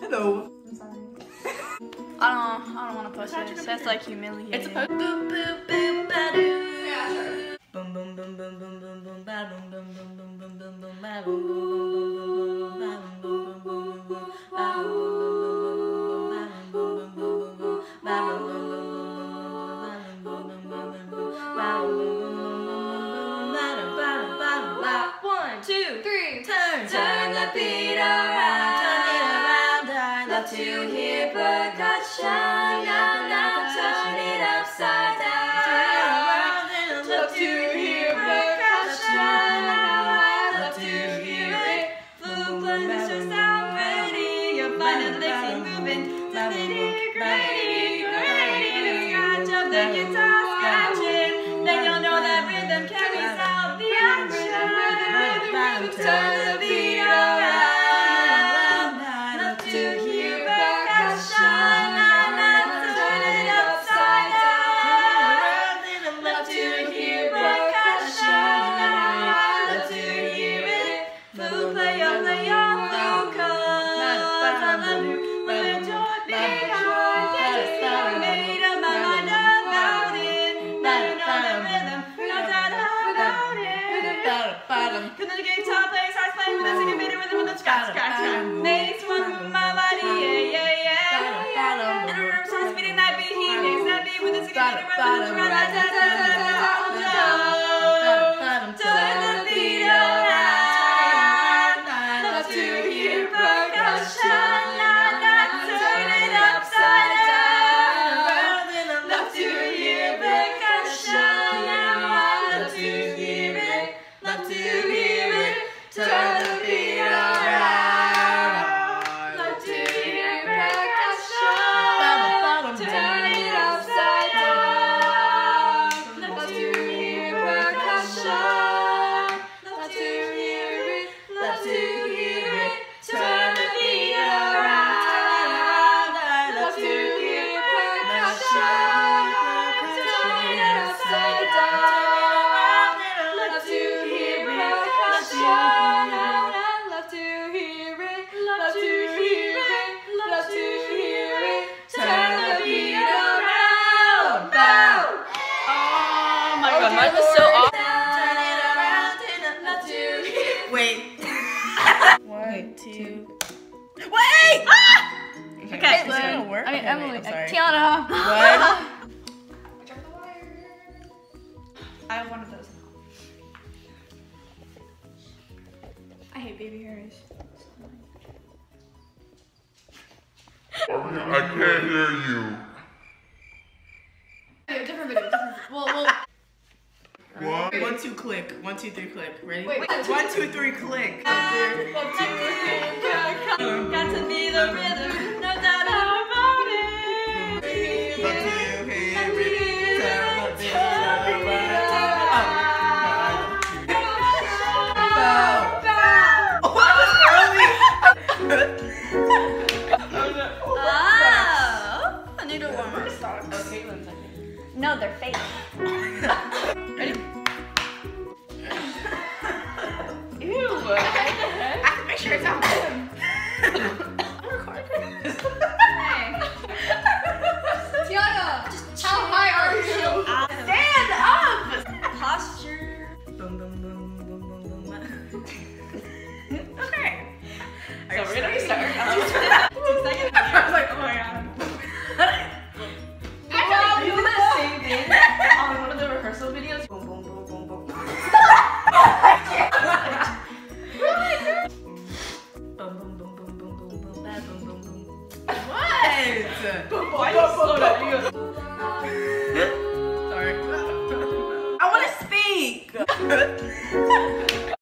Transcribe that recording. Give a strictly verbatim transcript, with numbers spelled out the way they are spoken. Hello. I'm sorry. I don't. I don't want to post this. That's like humiliating. It's a post. Boom boom boom ba-doo. Yeah, sure. Boom boom boom boom boom boom boom ba boom boom boom boom boom boom boom ba boom boom boom boom boom ba boom boom boom boom boom ba boom boom boom boom boom ba boom boom boom boom boom ba boom boom boom boom boom ba boom boom boom ba boom ba boom ba boom ba. One, two, three, turn. Turn the beat around. To hear percussion, now now turn it upside down. Love to hear percussion, now I love to hear it. Blue bloods are so pretty, you'll find the legs moving. Gritty, gritty, gritty, scratch of the guitar scratching. Then you'll know that rhythm carries out the action. Turn the beat around. I love to hear. Cause the guitar plays, I play with us, and you made it with them with the scratch, scratch, scratch. Makes one with my body, yeah, yeah, yeah. And I remember starts beating that beat, he makes that beat with us, and you made it with them with the scratch, scratch, scratch. Turn the beat around. Love to hear percussion. Turn it upside down. Love to hear percussion. Love to hear it. Love to hear it, turn the beat around. Love to hear percussion, turn it upside down. Love to hear percussion, love to hear it, love to hear it, turn the beat around. Love to hear percussion, turn it upside down. Mine was so awesome. Turn it around and love to hear. Wait. One, two. Wait! Ah! Okay, okay, it's gonna work. I mean, okay, Emily, wait, uh, Tiana. What? Drop the wire. I have one of those now. I hate baby hairs. I can't hear you. Okay, different video. Different. Well, well. One, one, two, click. One, two, three, click. Ready? Wait, wait. One, two, three, click. Uh, one, two, three, got to be the rhythm. No doubt about it. Love to hear it. Love to hear it. Oh, I was early. Oh, I need a warmer start. Okay, one second. No, they're fake. Ready? Ew, what the heck? I have to make sure it's not them. I'm recording this. Hey. Tiana, just how high are you? Stand up! Posture. Boom, boom, boom, boom, boom, boom. Okay. So we're gonna restart. Two seconds. I was like, oh my god. What? Why are you slow down?